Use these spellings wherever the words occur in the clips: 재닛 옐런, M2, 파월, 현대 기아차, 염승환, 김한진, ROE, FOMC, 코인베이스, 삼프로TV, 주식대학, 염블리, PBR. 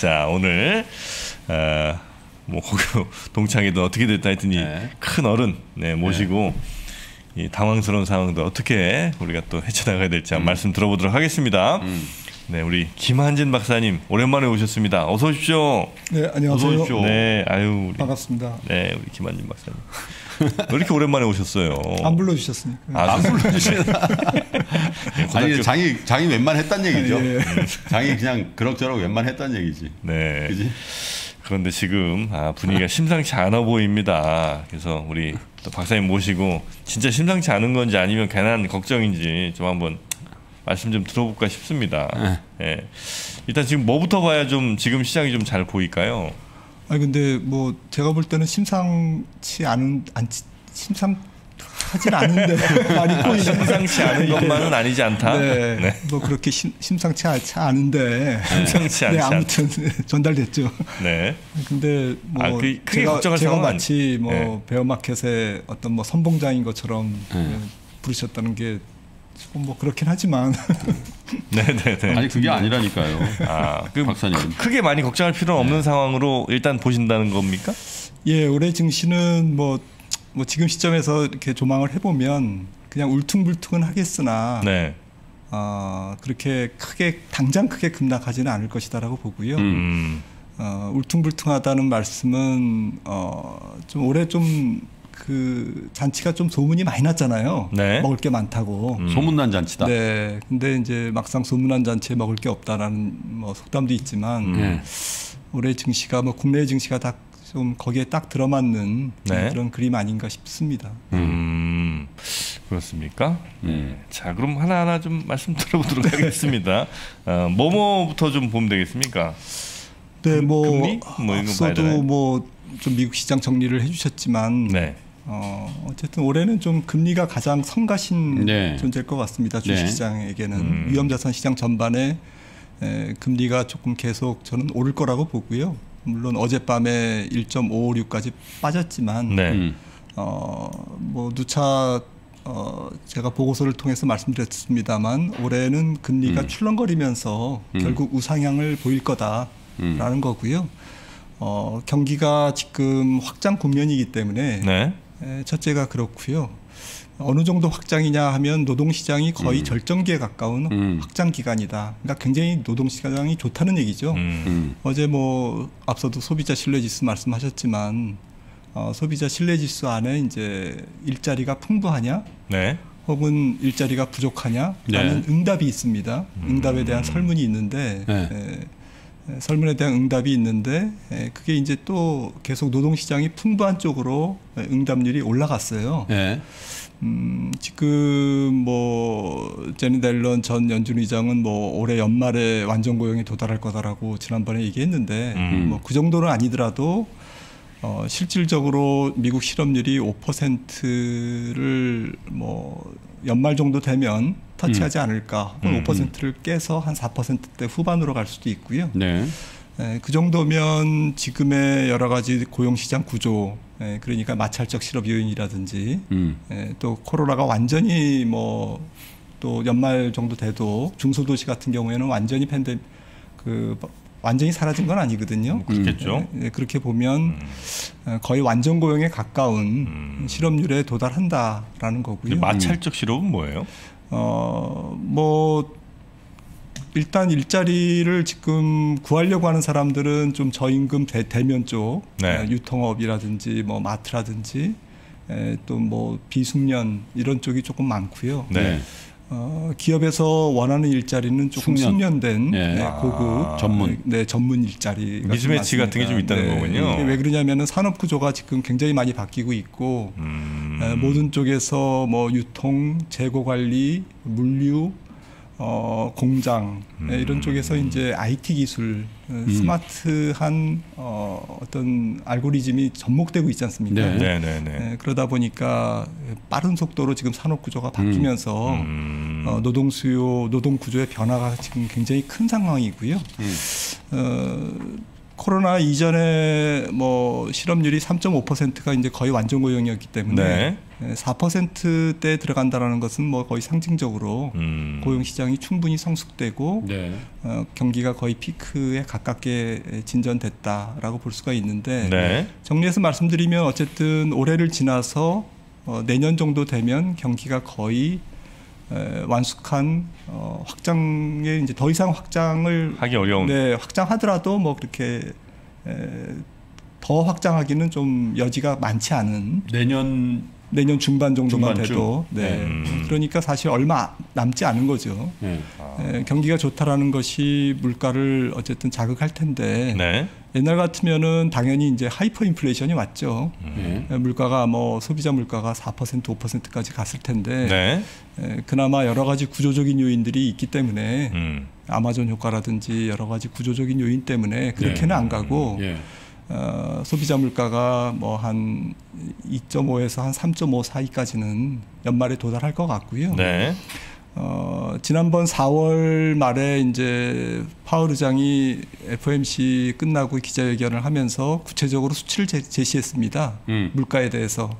자, 오늘 뭐 동창회도 어떻게 됐다 했더니 네. 큰 어른 네, 모시고 네. 이 당황스러운 상황도 어떻게 우리가 또 헤쳐나가야 될지 한번 말씀 들어보도록 하겠습니다. 네, 우리 김한진 박사님 오랜만에 오셨습니다. 어서 오십시오. 네, 안녕하세요. 어서 오십시오. 네, 아유 우리, 반갑습니다. 네, 우리 김한진 박사님. 왜 이렇게 오랜만에 오셨어요? 안 불러주셨으니까. 아, 안 불러주셨나? 네, 아니 장이 웬만했단 얘기죠. 아, 예. 장이 그냥 그럭저럭 웬만했단 얘기지. 네. 그지? 그런데 지금 분위기가 심상치 않아 보입니다. 그래서 우리 또 박사님 모시고 진짜 심상치 않은 건지 아니면 괜한 걱정인지 좀 한번 말씀 좀 들어볼까 싶습니다. 네. 일단 지금 뭐부터 봐야 좀 지금 시장이 좀 잘 보일까요? 아니 근데 뭐 제가 볼 때는 심상치 하진 않은데 많이 보이는 심상치 않은 것만은 아니지 않다. 네, 네. 뭐 그렇게 심상치 않은데 심상치 않지. 네, 아무튼 전달됐죠. 네. 근데 뭐 제가 마치 뭐 네. 베어마켓의 어떤 뭐 선봉장인 것처럼 부르셨다는 게 뭐 그렇긴 하지만. 네네네. 아니 그게 아니라니까요. 아, 그 박사님. 크게 많이 걱정할 필요는 없는 네. 상황으로 일단 보신다는 겁니까? 예, 올해 증시는 뭐 지금 시점에서 이렇게 조망을 해보면 그냥 울퉁불퉁은 하겠으나 네. 그렇게 당장 크게 급락하지는 않을 것이다라고 보고요. 울퉁불퉁하다는 말씀은 좀 올해 좀 그 잔치가 좀 소문이 많이 났잖아요. 네. 먹을 게 많다고. 소문난 잔치다. 네. 근데 이제 막상 소문난 잔치에 먹을 게 없다라는 뭐 속담도 있지만 올해 증시가 뭐 국내 증시가 다 좀 거기에 딱 들어맞는 네. 그런 그림 아닌가 싶습니다. 그렇습니까? 자, 그럼 하나하나 좀 말씀 들어보도록 하겠습니다. 뭐부터 좀 보면 되겠습니까? 네, 앞서도 좀 미국 시장 정리를 해주셨지만 네. 어쨌든 올해는 좀 금리가 가장 성가신 네. 존재일 것 같습니다. 주식시장에게는 위험자산 시장 전반에 금리가 조금 계속 저는 오를 거라고 보고요. 물론 어젯밤에 1.556까지 빠졌지만 네. 뭐 누차 제가 보고서를 통해서 말씀드렸습니다만 올해는 금리가 출렁거리면서 결국 우상향을 보일 거다라는 거고요. 경기가 지금 확장 국면이기 때문에 네. 첫째가 그렇고요. 어느 정도 확장이냐 하면 노동시장이 거의 절정기에 가까운 확장 기간이다. 그러니까 굉장히 노동시장이 좋다는 얘기죠. 어제 뭐 앞서도 소비자 신뢰지수 말씀하셨지만 소비자 신뢰지수 안에 이제 일자리가 풍부하냐 네. 혹은 일자리가 부족하냐라는 네. 응답이 있습니다. 응답에 대한 설문이 있는데 네. 설문에 대한 응답이 있는데 그게 이제 또 계속 노동시장이 풍부한 쪽으로 응답률이 올라갔어요. 네. 지금 뭐 재닛 옐런 전 연준 의장은 뭐 올해 연말에 완전 고용에 도달할 거다라고 지난번에 얘기했는데 뭐 그 정도는 아니더라도 실질적으로 미국 실업률이 5%를 뭐 연말 정도 되면 터치하지 않을까. 5%를 깨서 한 4%대 후반으로 갈 수도 있고요. 네. 그 정도면 지금의 여러 가지 고용시장 구조, 그러니까 마찰적 실업 요인이라든지 또 코로나가 완전히 뭐 또 연말 정도 돼도 중소도시 같은 경우에는 완전히 완전히 사라진 건 아니거든요. 그렇겠죠. 그렇게 보면 거의 완전 고용에 가까운 실업률에 도달한다라는 거고요. 마찰적 실업은 뭐예요? 뭐 일단 일자리를 지금 구하려고 하는 사람들은 좀 저임금 대면 쪽 네. 유통업이라든지 뭐 마트라든지 또 뭐 비숙련 이런 쪽이 조금 많고요. 네. 기업에서 원하는 일자리는 조금 숙련된 네. 고급 전문 일자리 미스매치 같은 게 좀 있다는 네. 거군요. 이게 왜 그러냐면은 산업 구조가 지금 굉장히 많이 바뀌고 있고 모든 쪽에서 뭐 유통, 재고 관리, 물류, 공장 이런 쪽에서 이제 IT 기술, 스마트한 어떤 알고리즘이 접목되고 있지 않습니까? 네. 네, 네, 네. 그러다 보니까 빠른 속도로 지금 산업 구조가 바뀌면서 노동 수요, 노동 구조의 변화가 지금 굉장히 큰 상황이고요. 코로나 이전에 뭐 실업률이 3.5%가 이제 거의 완전 고용이었기 때문에 네. 4%대에 들어간다라는 것은 뭐 거의 상징적으로 고용 시장이 충분히 성숙되고 네. 경기가 거의 피크에 가깝게 진전됐다라고 볼 수가 있는데 네. 정리해서 말씀드리면 어쨌든 올해를 지나서 내년 정도 되면 경기가 거의 완숙한 확장에 이제 더 이상 확장을 하기 어려운. 네, 확장하더라도 뭐 그렇게 더 확장하기는 좀 여지가 많지 않은. 내년 중반 정도만 돼도. 네. 그러니까 사실 얼마 남지 않은 거죠. 경기가 좋다라는 것이 물가를 어쨌든 자극할 텐데 네. 옛날 같으면은 당연히 이제 하이퍼 인플레이션이 왔죠. 물가가 뭐 소비자 물가가 4% 5%까지 갔을 텐데 네. 그나마 여러 가지 구조적인 요인들이 있기 때문에 아마존 효과라든지 여러 가지 구조적인 요인 때문에 그렇게는 네. 안 가고. 소비자 물가가 뭐 한 2.5에서 한 3.5 사이까지는 연말에 도달할 것 같고요. 네. 지난번 4월 말에 이제 파월 의장이 FOMC 끝나고 기자회견을 하면서 구체적으로 수치를 제시했습니다. 물가에 대해서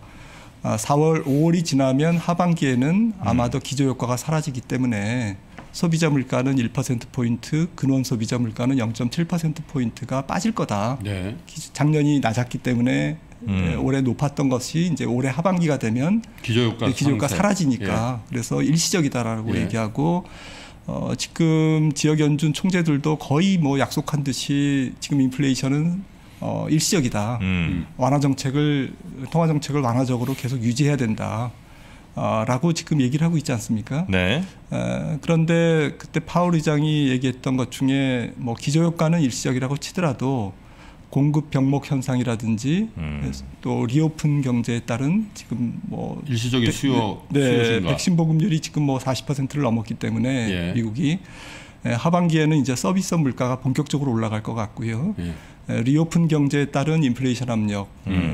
4월, 5월이 지나면 하반기에는 아마도 기저효과가 사라지기 때문에 소비자 물가는 1%포인트, 근원 소비자 물가는 0.7%포인트가 빠질 거다. 네. 작년이 낮았기 때문에 올해 높았던 것이 이제 올해 하반기가 되면 기저효과 사라지니까 예. 그래서 일시적이다라고 예. 얘기하고 지금 지역 연준 총재들도 거의 뭐 약속한 듯이 지금 인플레이션은 일시적이다. 통화 정책을 완화적으로 계속 유지해야 된다. 라고 지금 얘기를 하고 있지 않습니까? 네. 그런데 그때 파월 의장이 얘기했던 것 중에 뭐 기저효과는 일시적이라고 치더라도 공급 병목 현상이라든지 또 리오픈 경제에 따른 지금 뭐 일시적인 수요 네, 백신 보급률이 지금 뭐 40%를 넘었기 때문에 예. 미국이 하반기에는 이제 서비스업 물가가 본격적으로 올라갈 것 같고요. 예. 리오픈 경제에 따른 인플레이션 압력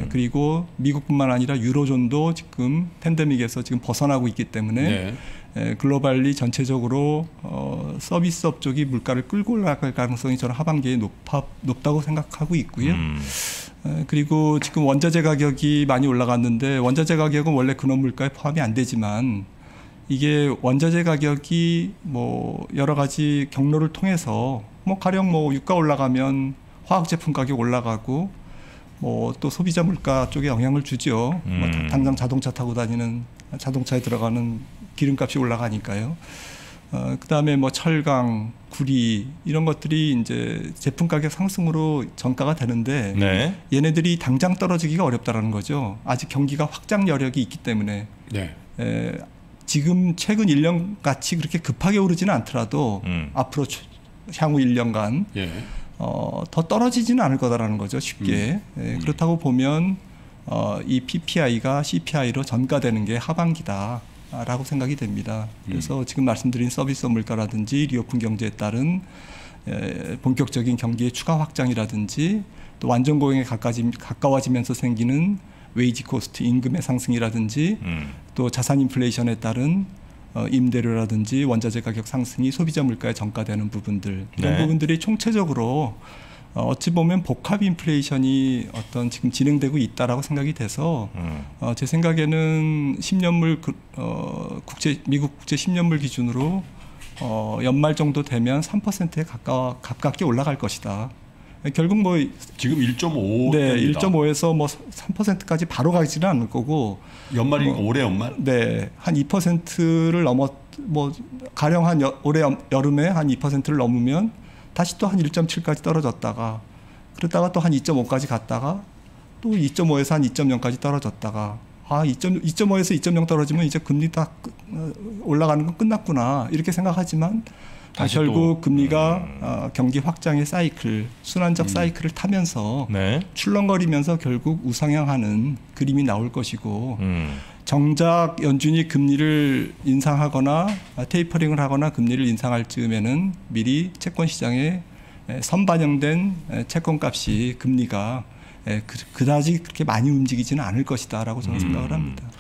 그리고 미국뿐만 아니라 유로존도 지금 팬데믹에서 지금 벗어나고 있기 때문에 네. 글로벌리 전체적으로 서비스업 쪽이 물가를 끌고 올라갈 가능성이 저는 하반기에 높다고 생각하고 있고요. 그리고 지금 원자재 가격이 많이 올라갔는데 원자재 가격은 원래 근원 물가에 포함이 안 되지만 이게 원자재 가격이 뭐 여러 가지 경로를 통해서 뭐 가령 뭐 유가 올라가면 화학 제품 가격 올라가고 뭐 또 소비자 물가 쪽에 영향을 주죠. 뭐 당장 자동차 타고 다니는 자동차에 들어가는 기름값이 올라가니까요. 그다음에 뭐 철강, 구리 이런 것들이 이제 제품 가격 상승으로 전가가 되는데 네. 얘네들이 당장 떨어지기가 어렵다라는 거죠. 아직 경기가 확장 여력이 있기 때문에 네. 지금 최근 1년 같이 그렇게 급하게 오르지는 않더라도 앞으로 향후 1년간 예. 더 떨어지지는 않을 거다라는 거죠. 쉽게. 예, 그렇다고 보면 이 PPI가 CPI로 전가되는 게 하반기다라고 생각이 됩니다. 그래서 지금 말씀드린 서비스업 물가라든지 리오픈 경제에 따른 본격적인 경기의 추가 확장이라든지 또 완전 고용에 가까워지면서 생기는 웨이지 코스트, 임금의 상승이라든지 또 자산 인플레이션에 따른 임대료라든지 원자재 가격 상승이 소비자 물가에 전가되는 부분들 이런 네. 부분들이 총체적으로 어찌 보면 복합 인플레이션이 어떤 지금 진행되고 있다라고 생각이 돼서 제 생각에는 10년물 미국 국채 10년물 기준으로 연말 정도 되면 3%에 가깝게 올라갈 것이다. 결국 뭐 지금 1.5 네, 1.5에서 뭐 3%까지 바로 가지는 않을 거고 연말이 뭐, 올해 연말? 네. 한 2%를 뭐 가령 한 올해 여름에 한 2%를 넘으면 다시 또 한 1.7까지 떨어졌다가 그러다가 또 한 2.5까지 갔다가 또 2.5에서 한 2.0까지 떨어졌다가 2.5에서 2.0 떨어지면 이제 금리 다 올라가는 건 끝났구나. 이렇게 생각하지만 결국 금리가 경기 확장의 사이클, 순환적 사이클을 타면서 네. 출렁거리면서 결국 우상향하는 그림이 나올 것이고 정작 연준이 금리를 인상하거나 테이퍼링을 하거나 금리를 인상할 즈음에는 미리 채권 시장에 선반영된 채권값이 금리가 그다지 그렇게 많이 움직이지는 않을 것이다라고 저는 생각을 합니다.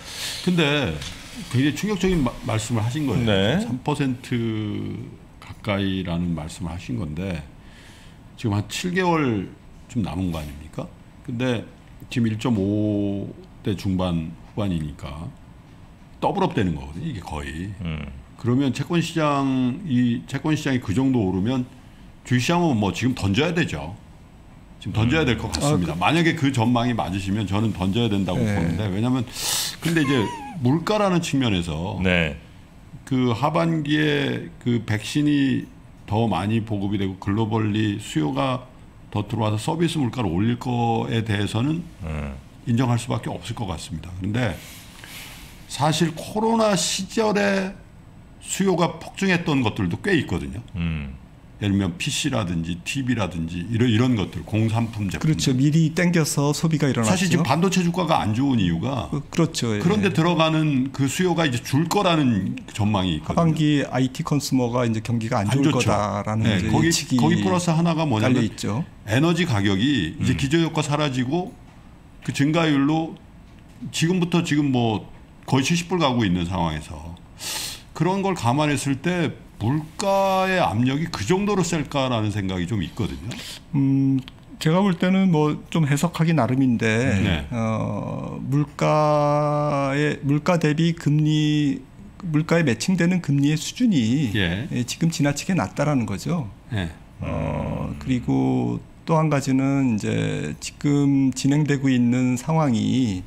근데 굉장히 충격적인 말씀을 하신 거예요. 네. 3% 가까이라는 말씀을 하신 건데 지금 한 7개월 좀 남은 거 아닙니까? 근데 지금 1.5대 중반 후반이니까 더블업 되는 거거든요. 이게 거의. 그러면 채권 시장이 그 정도 오르면 주식시장은 뭐 지금 던져야 되죠. 지금 던져야 될 것 같습니다. 만약에 그 전망이 맞으시면 저는 던져야 된다고 보는데, 왜냐하면 근데 이제 물가라는 측면에서 그 하반기에 그 백신이 더 많이 보급이 되고 글로벌리 수요가 더 들어와서 서비스 물가를 올릴 거에 대해서는 인정할 수밖에 없을 것 같습니다. 그런데 사실 코로나 시절에 수요가 폭증했던 것들도 꽤 있거든요. 예를 들면 PC라든지 TV라든지 이런 것들, 공산품 제품. 그렇죠. 미리 땡겨서 소비가 일어났죠. 사실 지금 반도체 주가가 안 좋은 이유가 그렇죠. 예. 그런데 들어가는 그 수요가 이제 줄 거라는 전망이 있거든요. 하반기 IT 컨슈머가 이제 경기가 안 좋을 거다라는 네, 거기 플러스 하나가 뭐냐면 있죠. 에너지 가격이 이제 기저효과 사라지고 그 증가율로 지금부터 지금 뭐 거의 70불 가고 있는 상황에서 그런 걸 감안했을 때 물가의 압력이 그 정도로 셀까라는 생각이 좀 있거든요. 제가 볼 때는 뭐 좀 해석하기 나름인데 물가 대비 금리 물가에 매칭되는 금리의 수준이 지금 지나치게 낮다라는 거죠. 그리고 또 한 가지는 이제 지금 진행되고 있는 상황이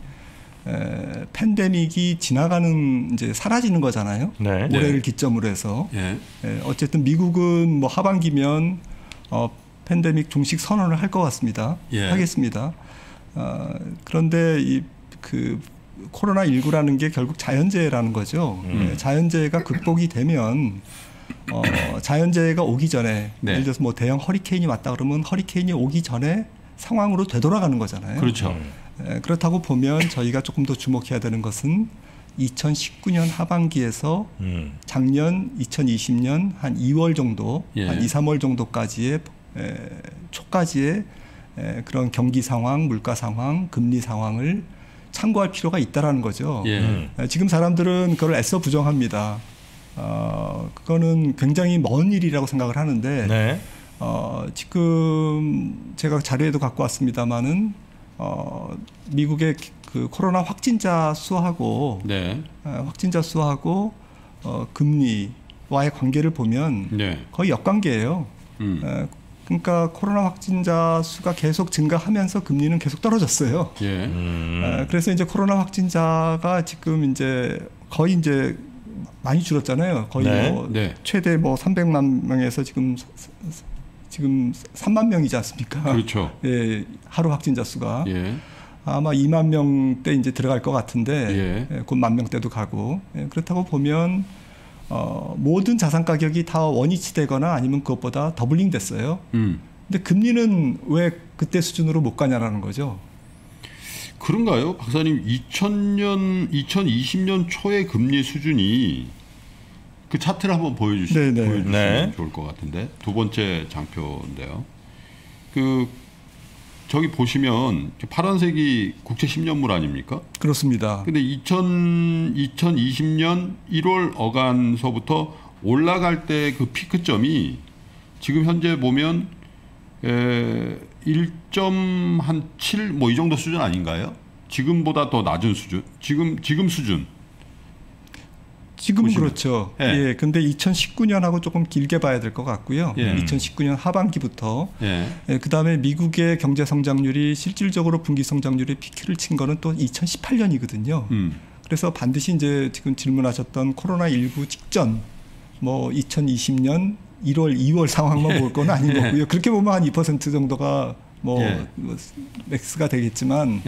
팬데믹이 지나가는 이제 사라지는 거잖아요. 올해를 기점으로 해서 어쨌든 미국은 뭐 하반기면 팬데믹 종식 선언을 할 것 같습니다. 하겠습니다. 그런데 그 코로나19라는 게 결국 자연재해라는 거죠. 자연재해가 극복이 되면 자연재해가 오기 전에 예를 들어서 뭐 대형 허리케인이 왔다 그러면 허리케인이 오기 전에 상황으로 되돌아가는 거잖아요. 그렇죠. 그렇다고 보면 저희가 조금 더 주목해야 되는 것은 2019년 하반기에서 작년 2020년 한 2월 정도, 한 2, 3월 정도까지의 초까지의 그런 경기 상황, 물가 상황, 금리 상황을 참고할 필요가 있다라는 거죠. 지금 사람들은 그걸 애써 부정합니다. 그거는 굉장히 먼 일이라고 생각을 하는데 지금 제가 자료에도 갖고 왔습니다마는 미국의 그 코로나 확진자 수하고 금리와의 관계를 보면 거의 역관계예요. 그러니까 코로나 확진자 수가 계속 증가하면서 금리는 계속 떨어졌어요. 그래서 이제 코로나 확진자가 지금 이제 거의 이제 많이 줄었잖아요. 거의 최대 뭐 300만 명에서 지금 3만 명이지 않습니까? 그렇죠. 예, 하루 확진자 수가 아마 2만 명대 이제 들어갈 것 같은데 곧 1만 명대도 가고 그렇다고 보면 모든 자산 가격이 다 원위치되거나 아니면 그것보다 더블링 됐어요. 근데 금리는 왜 그때 수준으로 못 가냐라는 거죠. 그런가요, 박사님? 2020년 초의 금리 수준이 그 차트를 한번 보여주시면 좋을 것 같은데, 두 번째 장표인데요. 그 저기 보시면 파란색이 국채 10년물 아닙니까? 그렇습니다. 근데 2020년 1월 어간서부터 올라갈 때 그 피크점이 지금 현재 보면 1.7 뭐 이 정도 수준 아닌가요? 지금보다 더 낮은 수준. 지금 수준. 지금은 그렇죠. 예. 근데 2019년하고 조금 길게 봐야 될 것 같고요. 2019년 하반기부터 그다음에 미국의 경제 성장률이 실질적으로 분기 성장률이 피크를 친 거는 또 2018년이거든요. 그래서 반드시 이제 지금 질문하셨던 코로나19 직전 뭐 2020년 1월, 2월 상황만 볼 건 아닌 거고요. 그렇게 보면 한 2% 정도가 뭐 맥스가 되겠지만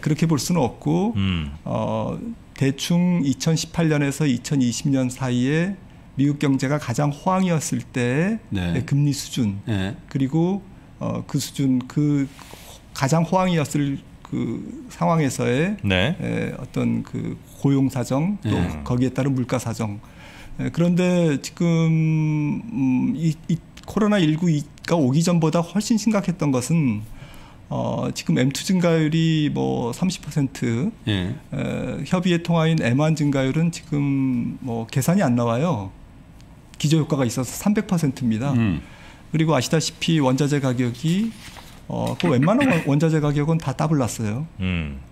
그렇게 볼 수는 없고 대충 2018년에서 2020년 사이에 미국 경제가 가장 호황이었을 때의 금리 수준 그리고 그 수준 그 가장 호황이었을 그 상황에서의 어떤 그 고용 사정 또 거기에 따른 물가 사정 그런데 지금 이 코로나19가 오기 전보다 훨씬 심각했던 것은 지금 M2 증가율이 뭐 30% 협의의 통화인 M1 증가율은 지금 뭐 계산이 안 나와요. 기저효과가 있어서 300%입니다. 그리고 아시다시피 원자재 가격이 그 웬만한 원자재 가격은 다 따블났어요.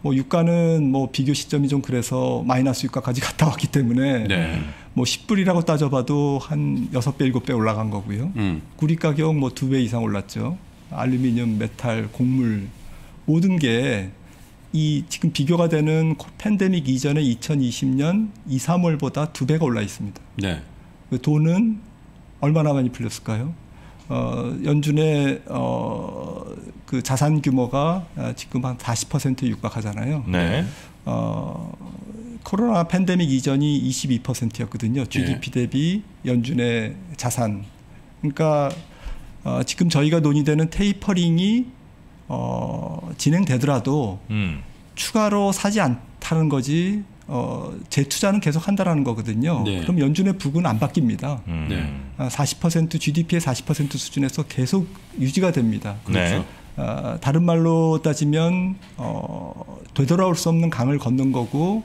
뭐 유가는 뭐 비교 시점이 좀 그래서 마이너스 유가까지 갔다 왔기 때문에 네. 뭐 10불이라고 따져봐도 한 6배, 7배 올라간 거고요. 구리 가격 뭐 2배 이상 올랐죠. 알루미늄, 메탈, 곡물 모든 게 이 지금 비교가 되는 팬데믹 이전의 2020년 2, 3월보다 2배가 올라 있습니다. 네. 그 돈은 얼마나 많이 풀렸을까요? 연준의 그 자산 규모가 지금 한 40%에 육박하잖아요. 네. 코로나 팬데믹 이전이 22%였거든요. GDP 대비 연준의 자산. 그러니까 지금 저희가 논의되는 테이퍼링이 진행되더라도 추가로 사지 않다는 거지 재투자는 계속 한다라는 거거든요. 네. 그럼 연준의 부근 안 바뀝니다. 네. 40% GDP의 40% 수준에서 계속 유지가 됩니다. 그렇죠. 네. 다른 말로 따지면 되돌아올 수 없는 강을 걷는 거고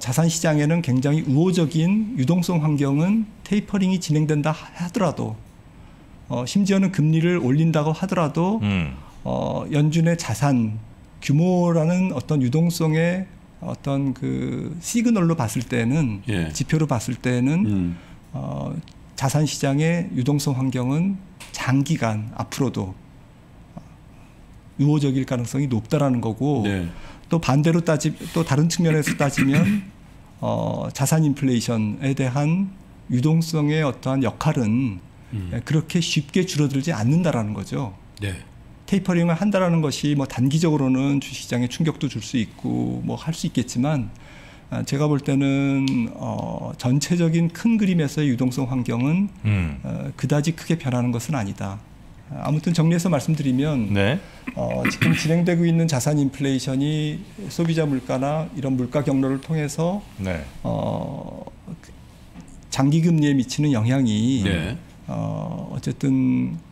자산 시장에는 굉장히 우호적인 유동성 환경은 테이퍼링이 진행된다 하더라도 심지어는 금리를 올린다고 하더라도 연준의 자산 규모라는 어떤 유동성의 어떤 그 시그널로 봤을 때는 예. 지표로 봤을 때는 자산 시장의 유동성 환경은 장기간 앞으로도 우호적일 가능성이 높다라는 거고 네. 또 반대로 또 다른 측면에서 따지면 자산 인플레이션에 대한 유동성의 어떠한 역할은 그렇게 쉽게 줄어들지 않는다라는 거죠. 네. 테이퍼링을 한다라는 것이 뭐 단기적으로는 주시장에 충격도 줄 수 있고 뭐 할 수 있겠지만 제가 볼 때는 전체적인 큰 그림에서의 유동성 환경은 그다지 크게 변하는 것은 아니다. 아무튼 정리해서 말씀드리면 네. 지금 진행되고 있는 자산 인플레이션이 소비자 물가나 이런 물가 경로를 통해서 네. 장기 금리에 미치는 영향이 네. 어쨌든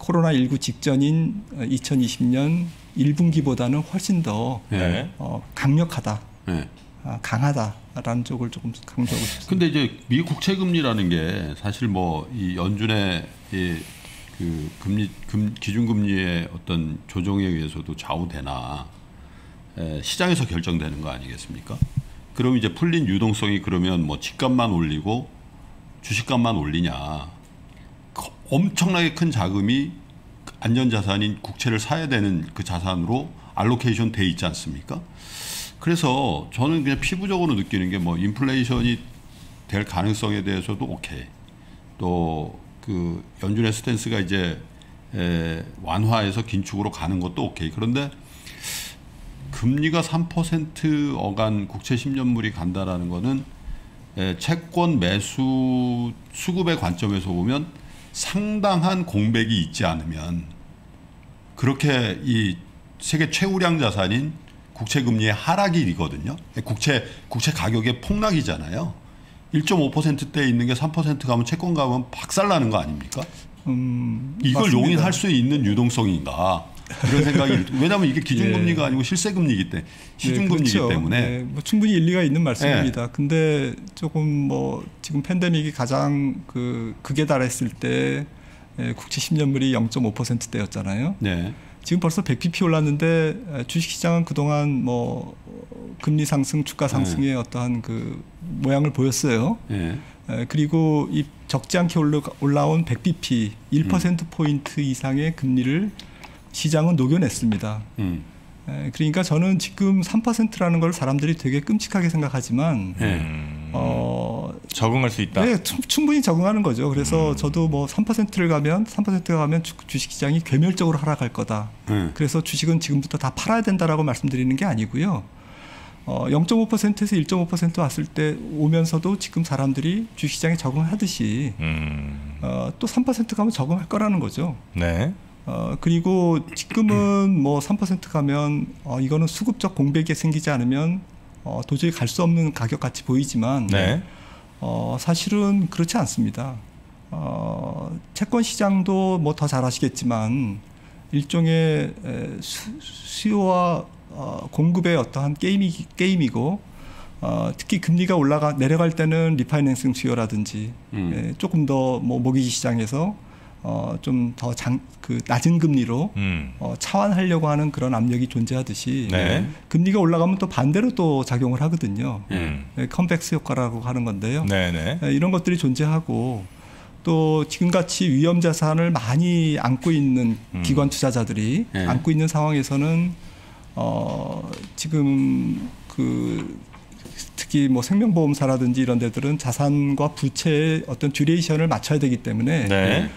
코로나19 직전인 2020년 1분기보다는 훨씬 더 네. 강력하다, 네. 강하다라는 쪽을 조금 강조하고 싶습니다. 근데 이제 미 국채 금리라는 게 사실 뭐 이 연준의 이 그 기준금리의 어떤 조정에 의해서도 좌우되나 시장에서 결정되는 거 아니겠습니까? 그럼 이제 풀린 유동성이 그러면 뭐 집값만 올리고 주식값만 올리냐? 엄청나게 큰 자금이 안전자산인 국채를 사야 되는 그 자산으로 알로케이션 돼 있지 않습니까? 그래서 저는 그냥 피부적으로 느끼는 게 뭐 인플레이션이 될 가능성에 대해서도 오케이. 또 그 연준의 스탠스가 이제 완화해서 긴축으로 가는 것도 오케이. 그런데 금리가 3% 어간 국채 10년물이 간다라는 거는 채권 매수 수급의 관점에서 보면 상당한 공백이 있지 않으면 그렇게 이 세계 최우량 자산인 국채 금리의 하락이거든요. 국채 가격의 폭락이잖아요. 1.5%대에 있는 게 3% 가면 채권 가면 박살나는 거 아닙니까? 이걸 맞습니다. 용인할 수 있는 유동성인가? 이런 생각이 왜냐하면 이게 기준금리가 예. 아니고 실세금리이기 때문에 시중금리이기 그렇죠. 때문에 네. 뭐 충분히 일리가 있는 말씀입니다. 예. 근데 조금 뭐 지금 팬데믹이 가장 그 극에 달했을 때 국채 10년물이 0.5%대였잖아요. 네. 지금 벌써 100bp 올랐는데 주식시장은 그동안 뭐 금리 상승, 주가 상승의 네. 어떠한 그 모양을 보였어요. 네. 그리고 이 적지 않게 올라온 100bp 1%포인트 이상의 금리를 시장은 녹여냈습니다. 그러니까 저는 지금 3%라는 걸 사람들이 되게 끔찍하게 생각하지만 적응할 수 있다. 네, 충분히 적응하는 거죠. 그래서 저도 뭐 3%가 가면 주식시장이 괴멸적으로 하락할 거다. 그래서 주식은 지금부터 다 팔아야 된다라고 말씀드리는 게 아니고요. 0.5%에서 1.5% 왔을 때 오면서도 지금 사람들이 주식시장에 적응하듯이 또 3% 가면 적응할 거라는 거죠. 네. 그리고 지금은 뭐 3% 가면 이거는 수급적 공백이 생기지 않으면 도저히 갈 수 없는 가격같이 보이지만 네. 사실은 그렇지 않습니다. 채권 시장도 뭐 더 잘 아시겠지만 일종의 수요와 공급의 어떠한 게임이고 특히 금리가 내려갈 때는 리파이낸싱 수요라든지 조금 더 뭐 모기지 시장에서 좀 더 낮은 금리로 차환하려고 하는 그런 압력이 존재하듯이 네. 금리가 올라가면 또 반대로 또 작용을 하거든요. 네, 컴백스 효과라고 하는 건데요. 네, 이런 것들이 존재하고 또 지금같이 위험 자산을 많이 안고 있는 기관 투자자들이 네. 안고 있는 상황에서는 지금 특히 뭐 생명보험사라든지 이런 데들은 자산과 부채의 어떤 듀레이션을 맞춰야 되기 때문에 네.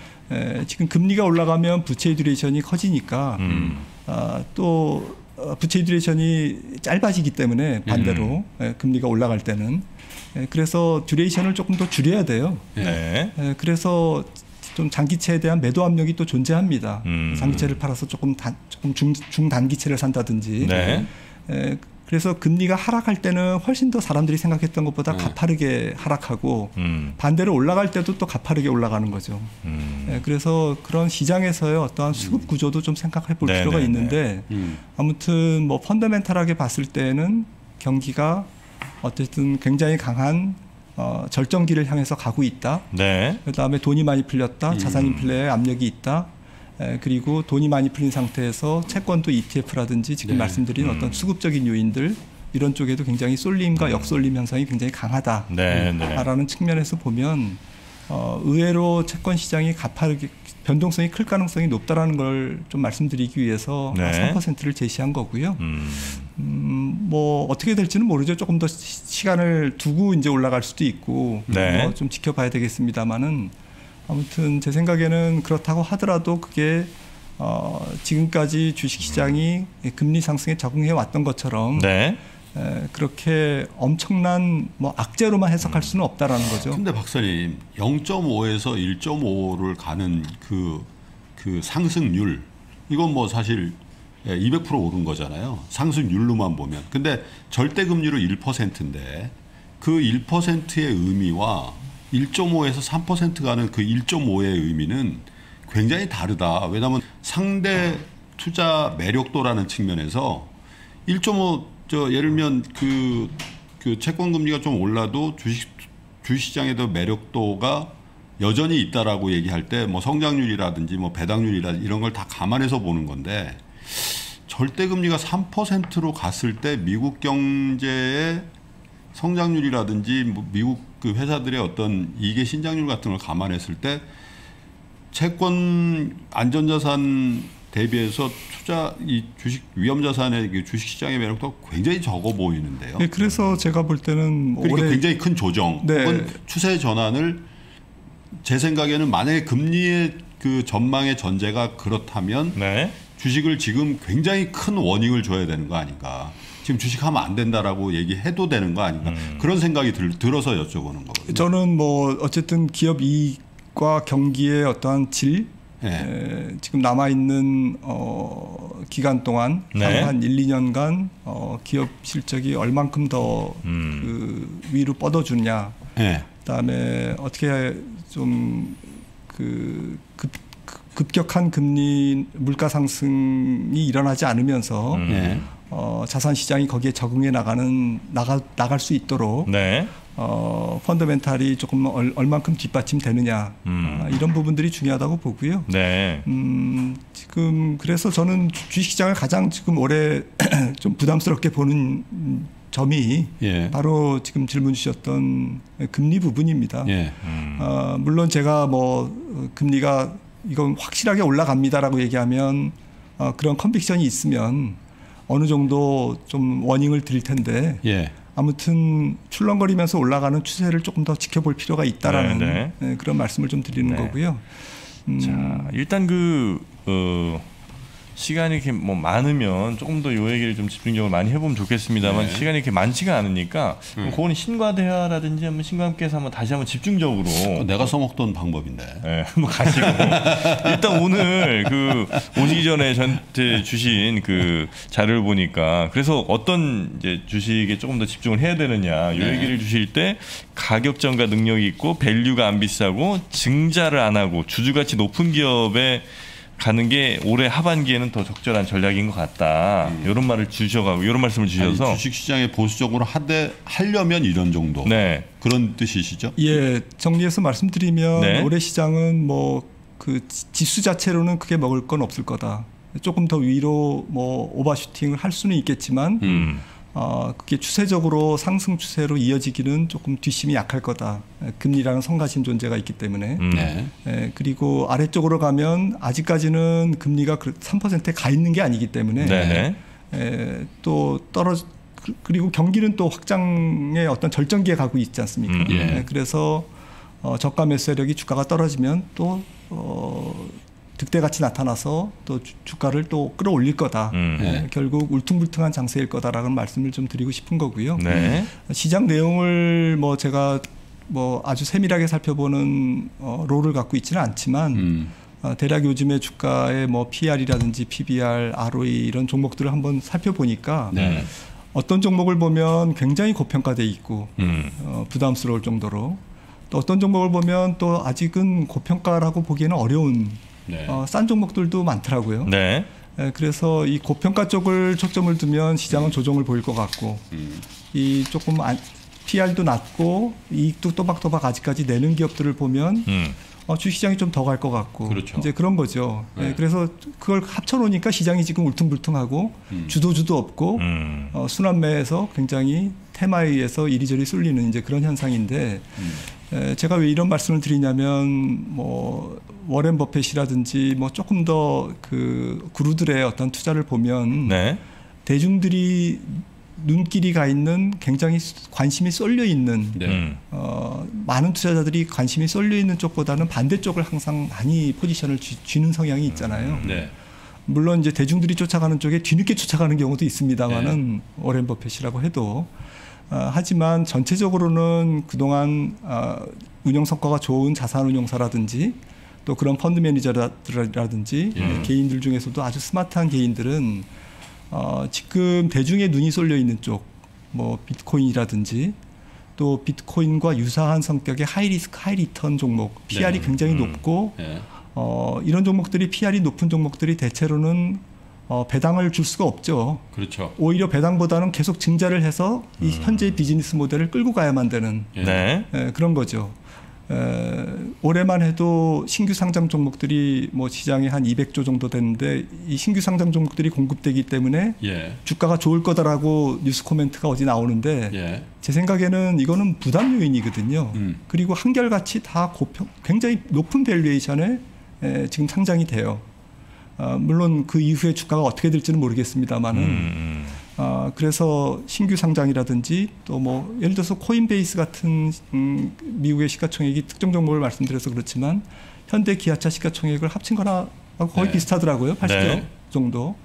지금 금리가 올라가면 부채의 듀레이션이 커지니까 또 부채의 듀레이션이 짧아지기 때문에 반대로 금리가 올라갈 때는 그래서 듀레이션을 조금 더 줄여야 돼요. 네. 그래서 좀 장기채에 대한 매도 압력이 또 존재합니다. 장기채를 팔아서 조금 중단기채를 산다든지 네. 그래서 금리가 하락할 때는 훨씬 더 사람들이 생각했던 것보다 가파르게 하락하고 반대로 올라갈 때도 또 가파르게 올라가는 거죠. 그래서 그런 시장에서의 어떠한 수급 구조도 좀 생각해 볼 필요가 있는데 아무튼 뭐 펀더멘탈하게 봤을 때는 경기가 어쨌든 굉장히 강한 절정기를 향해서 가고 있다. 네. 그다음에 돈이 많이 풀렸다. 자산 인플레의 압력이 있다. 그리고 돈이 많이 풀린 상태에서 채권도 ETF라든지 지금 네. 말씀드린 어떤 수급적인 요인들 이런 쪽에도 굉장히 쏠림과 역쏠림 현상이 굉장히 강하다라는 측면에서 보면 의외로 채권 시장이 가파르게 변동성이 클 가능성이 높다라는 걸 좀 말씀드리기 위해서 3%를 제시한 거고요. 뭐 어떻게 될지는 모르죠. 조금 더 시간을 두고 이제 올라갈 수도 있고 뭐 좀 지켜봐야 되겠습니다만은 아무튼 제 생각에는 그렇다고 하더라도 그게 지금까지 주식시장이 금리 상승에 적응해 왔던 것처럼 네. 그렇게 엄청난 뭐 악재로만 해석할 수는 없다라는 거죠. 근데 박사님 0.5에서 1.5를 가는 그 상승률 이건 뭐 사실 200% 오른 거잖아요. 상승률로만 보면. 근데 절대 금리로 1%인데 그 1%의 의미와 1.5에서 3% 가는 그 1.5의 의미는 굉장히 다르다. 왜냐하면 상대 투자 매력도라는 측면에서 1.5 예를 들면 그 채권 금리가 좀 올라도 주시장에 더 매력도가 여전히 있다라고 얘기할 때 뭐 성장률이라든지 뭐 배당률이라든지 이런 걸 다 감안해서 보는 건데 절대 금리가 3%로 갔을 때 미국 경제의 성장률이라든지 뭐 미국 그 회사들의 어떤 이익의 신장률 같은 걸 감안했을 때 채권 안전자산 대비해서 투자 이 주식 위험자산의 주식 시장의 매력도 굉장히 적어 보이는데요. 네, 그래서 제가 볼 때는 그러니까 올해 굉장히 큰 조정, 네. 혹은 추세 전환을 제 생각에는 만약에 금리의 그 전망의 전제가 그렇다면 네. 주식을 지금 굉장히 큰 원익을 줘야 되는 거 아닌가. 지금 주식하면 안 된다라고 얘기해도 되는 거 아닌가. 그런 생각이 들어서 여쭤보는 거거든요. 저는 뭐 어쨌든 기업 이익과 경기의 어떠한 질, 네. 지금 남아있는 기간 동안 네. 한 1, 2년간 기업 실적이 얼만큼 더 그 위로 뻗어주냐. 네. 그다음에 어떻게 좀 급격한 금리 물가 상승이 일어나지 않으면서 네. 자산 시장이 거기에 적응해 나갈 수 있도록 네. 펀더멘탈이 조금 얼만큼 뒷받침되느냐 이런 부분들이 중요하다고 보고요. 네. 지금 그래서 저는 주식시장을 가장 지금 올해 좀 부담스럽게 보는 점이 예. 바로 지금 질문 주셨던 금리 부분입니다. 예. 물론 제가 뭐 금리가 이건 확실하게 올라갑니다라고 얘기하면 그런 컨빅션이 있으면 어느 정도 좀 워닝을 드릴 텐데 예. 아무튼 출렁거리면서 올라가는 추세를 조금 더 지켜볼 필요가 있다라는 네. 그런 말씀을 좀 드리는 네. 거고요. 자, 일단 시간이 이렇게 뭐 많으면 조금 더 요 얘기를 좀 집중적으로 많이 해보면 좋겠습니다만 네. 시간이 이렇게 많지가 않으니까 그건 신과 대화라든지 한번 신과 함께해서 한번 다시 한번 집중적으로 내가 써먹던 방법인데 네, 한번 가시고 일단 오늘 오시기 전에 저한테 주신 그 자료를 보니까 그래서 어떤 이제 주식에 조금 더 집중을 해야 되느냐 요 네. 얘기를 주실 때 가격 전가 능력이 있고 밸류가 안 비싸고 증자를 안 하고 주주가치 높은 기업에 가는 게 올해 하반기에는 더 적절한 전략인 것 같다. 이런 말을 주셔가고 이런 말씀을 주셔서 주식시장에 보수적으로 하려면 이런 정도. 네. 그런 뜻이시죠? 예, 정리해서 말씀드리면 네. 올해 시장은 뭐 그 지수 자체로는 크게 먹을 건 없을 거다. 조금 더 위로 뭐 오버슈팅을 할 수는 있겠지만 그게 추세적으로 상승 추세로 이어지기는 조금 뒷심이 약할 거다. 금리라는 성가신 존재가 있기 때문에. 예, 그리고 아래쪽으로 가면 아직까지는 금리가 3%에 가 있는 게 아니기 때문에 네. 예, 또 떨어져. 그리고 경기는 또 확장의 어떤 절정기에 가고 있지 않습니까? 예. 예, 그래서 저가 매수세력이 주가가 떨어지면 또 득대같이 나타나서 또 주가를 또 끌어올릴 거다. 네. 결국 울퉁불퉁한 장세일 거다라는 말씀을 좀 드리고 싶은 거고요. 네. 시장 내용을 뭐 제가 뭐 아주 세밀하게 살펴보는 롤을 갖고 있지는 않지만 대략 요즘에 주가의 뭐 PR이라든지 PBR, ROE 이런 종목들을 한번 살펴보니까 네. 어떤 종목을 보면 굉장히 고평가돼 있고 부담스러울 정도로 또 어떤 종목을 보면 또 아직은 고평가라고 보기에는 어려운 네. 싼 종목들도 많더라고요. 네. 에, 그래서 이 고평가 쪽을 초점을 두면 시장은 조정을 보일 것 같고 이 조금 PR도 낮고 이익도 또박또박 아직까지 내는 기업들을 보면 주시장이 좀 더 갈 것 같고 그렇죠. 이제 그런 거죠. 네. 에, 그래서 그걸 합쳐놓으니까 시장이 지금 울퉁불퉁하고 주도주도 없고 순환매에서 굉장히 테마에 의해서 이리저리 쏠리는 이제 그런 현상인데 제가 왜 이런 말씀을 드리냐면 뭐 워렌 버핏이라든지 뭐 조금 더 그 그루들의 어떤 투자를 보면 네. 대중들이 눈길이 가 있는 굉장히 관심이 쏠려 있는 네. 많은 투자자들이 관심이 쏠려 있는 쪽보다는 반대쪽을 항상 많이 포지션을 쥐는 성향이 있잖아요. 네. 물론 이제 대중들이 쫓아가는 쪽에 뒤늦게 쫓아가는 경우도 있습니다만은 네. 워렌 버핏이라고 해도 하지만 전체적으로는 그동안 운영 성과가 좋은 자산운용사라든지 또 그런 펀드 매니저라든지 개인들 중에서도 아주 스마트한 개인들은 지금 대중의 눈이 쏠려 있는 쪽, 뭐 비트코인이라든지 또 비트코인과 유사한 성격의 하이리스크 하이리턴 종목, PR이 네. 굉장히 높고 네. 이런 종목들이 PR이 높은 종목들이 대체로는 배당을 줄 수가 없죠. 그렇죠. 오히려 배당보다는 계속 증자를 해서 이 현재의 비즈니스 모델을 끌고 가야만 되는 네. 에, 그런 거죠. 에, 올해만 해도 신규 상장 종목들이 뭐 시장에 한 200조 정도 됐는데 이 신규 상장 종목들이 공급되기 때문에 예. 주가가 좋을 거다라고 뉴스 코멘트가 어디 나오는데 예. 제 생각에는 이거는 부담 요인이거든요. 그리고 한결같이 다 고평, 굉장히 높은 밸류에이션에 에, 지금 상장이 돼요. 물론 그 이후에 주가가 어떻게 될지는 모르겠습니다만은 그래서 신규 상장이라든지 또 뭐 예를 들어서 코인베이스 같은 미국의 시가총액이 특정 종목을 말씀드려서 그렇지만 현대 기아차 시가총액을 합친 거나 거의 네. 비슷하더라고요. 80조 네. 정도.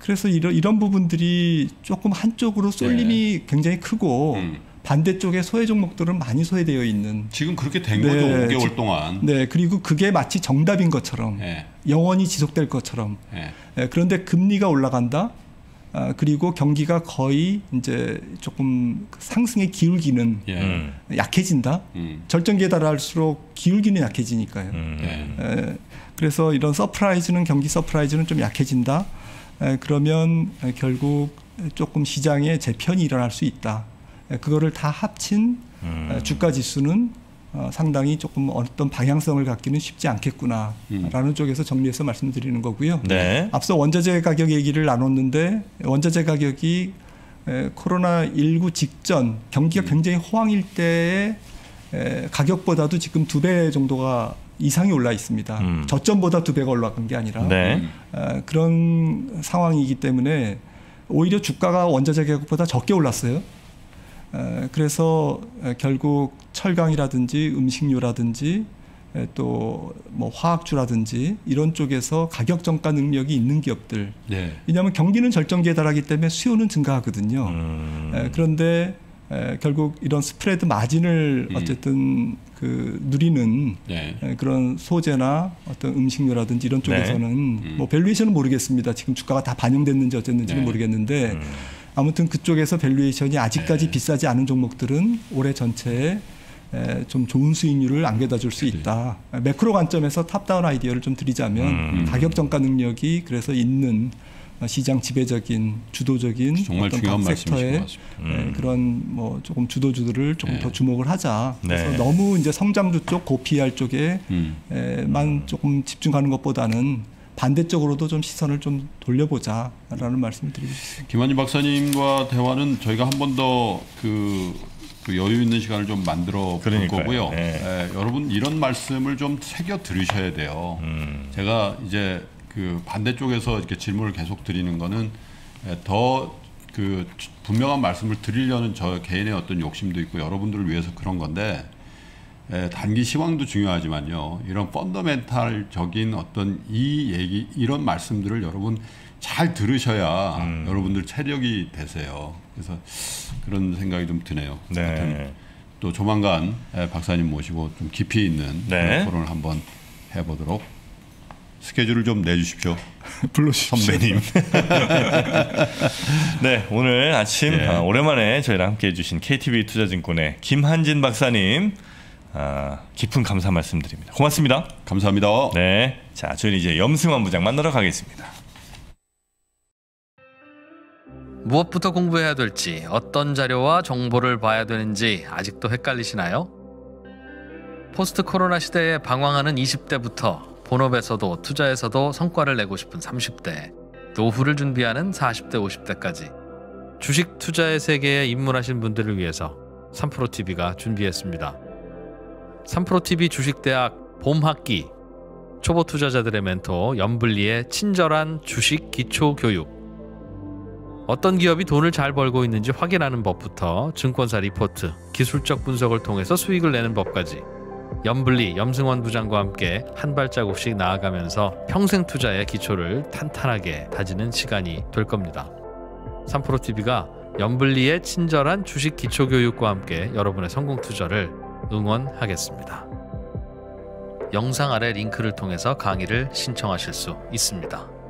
그래서 이런 부분들이 조금 한쪽으로 쏠림이 네. 굉장히 크고 반대쪽에 소외 종목들은 많이 소외되어 있는. 지금 그렇게 된 거죠. 네, 5개월 동안. 네. 그리고 그게 마치 정답인 것처럼 네. 영원히 지속될 것처럼. 네. 네, 그런데 금리가 올라간다. 그리고 경기가 거의 이제 조금 상승에 기울기는 예. 약해진다. 절정기에 달할수록 기울기는 약해지니까요. 네. 네, 그래서 이런 서프라이즈는 경기 서프라이즈는 좀 약해진다. 네, 그러면 결국 조금 시장에 재편이 일어날 수 있다. 그거를 다 합친 주가 지수는 상당히 조금 어떤 방향성을 갖기는 쉽지 않겠구나라는 쪽에서 정리해서 말씀드리는 거고요. 네. 앞서 원자재 가격 얘기를 나눴는데 원자재 가격이 코로나19 직전 경기가 굉장히 호황일 때의 가격보다도 지금 2배 정도가 이상이 올라 있습니다. 저점보다 2배가 올라간 게 아니라 네. 그런 상황이기 때문에 오히려 주가가 원자재 가격보다 적게 올랐어요. 그래서 결국 철강이라든지 음식료라든지 또 뭐 화학주라든지 이런 쪽에서 가격 정가 능력이 있는 기업들. 네. 왜냐하면 경기는 절정기에 달하기 때문에 수요는 증가하거든요. 그런데 결국 이런 스프레드 마진을 어쨌든 그 누리는 네. 그런 소재나 어떤 음식료라든지 이런 쪽에서는 네. 뭐 밸류에이션은 모르겠습니다. 지금 주가가 다 반영됐는지 어쨌는지는 네. 모르겠는데. 아무튼 그쪽에서 밸류에이션이 아직까지 네. 비싸지 않은 종목들은 올해 전체에 좀 좋은 수익률을 안겨다 줄 수 있다. 매크로 관점에서 탑다운 아이디어를 좀 드리자면 가격 정가 능력이 그래서 있는 시장 지배적인 주도적인 정말 어떤 중요한 섹터의 그런 뭐 조금 주도주들을 조금 더 주목을 하자. 그래서 너무 이제 성장주 쪽, 고PR 쪽에만 조금 집중하는 것보다는 반대쪽으로도 좀 시선을 좀 돌려보자라는 말씀을 드리고 싶습니다. 김한진 박사님과 대화는 저희가 한 번 더 그 여유 있는 시간을 좀 만들어 볼 거고요. 예, 여러분 이런 말씀을 좀 새겨 들으셔야 돼요. 제가 이제 그 반대쪽에서 이렇게 질문을 계속 드리는 거는 더 그 분명한 말씀을 드리려는 저 개인의 어떤 욕심도 있고 여러분들을 위해서 그런 건데 단기 시황도 중요하지만요. 이런 펀더멘탈적인 어떤 이 얘기 이런 말씀들을 여러분 잘 들으셔야 여러분들 체력이 되세요. 그래서 그런 생각이 좀 드네요. 네. 또 조만간 박사님 모시고 좀 깊이 있는 토론을 한번 해보도록 스케줄을 좀 내주십시오. 불러주십시오. 선배님. 네, 오늘 아침 오랜만에 저희랑 함께해 주신 KTB 투자증권의 김한진 박사님 깊은 감사 말씀드립니다. 고맙습니다. 감사합니다. 네, 자 저희는 이제 염승환 부장 만나러 가겠습니다. 무엇부터 공부해야 될지, 어떤 자료와 정보를 봐야 되는지 아직도 헷갈리시나요? 포스트 코로나 시대에 방황하는 20대부터 본업에서도 투자에서도 성과를 내고 싶은 30대, 노후를 준비하는 40대, 50대까지 주식 투자의 세계에 입문하신 분들을 위해서 삼프로TV가 준비했습니다. 삼프로TV 주식대학 봄학기 초보 투자자들의 멘토 염블리의 친절한 주식 기초 교육, 어떤 기업이 돈을 잘 벌고 있는지 확인하는 법부터 증권사 리포트, 기술적 분석을 통해서 수익을 내는 법까지 염블리, 염승환 부장과 함께 한 발자국씩 나아가면서 평생 투자의 기초를 탄탄하게 다지는 시간이 될 겁니다. 삼프로TV가 염블리의 친절한 주식 기초 교육과 함께 여러분의 성공 투자를 응원하겠습니다. 영상 아래 링크를 통해서 강의를 신청하실 수 있습니다.